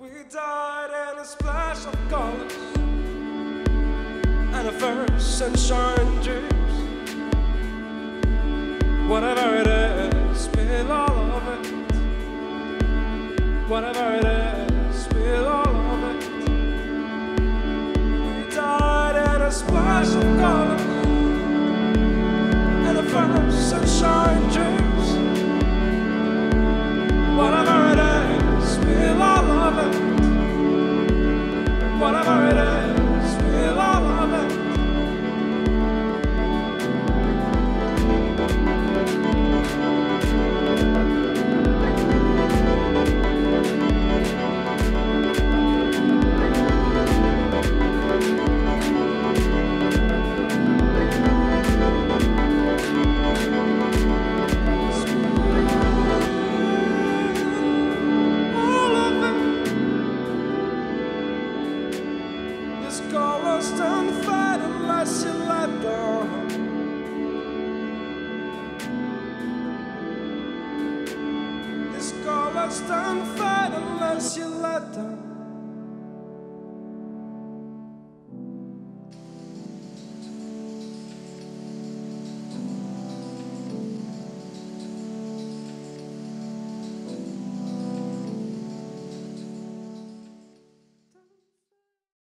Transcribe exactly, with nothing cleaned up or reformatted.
We died in a splash of colors and a first sunshine drips. Whatever it is, spill all of it. Whatever it is, spill all of it. We died in a splash of colors and a first sunshine drips. Whatever it is, spill all of it. Whatever it is, spill all of it. Stand fine unless you let them.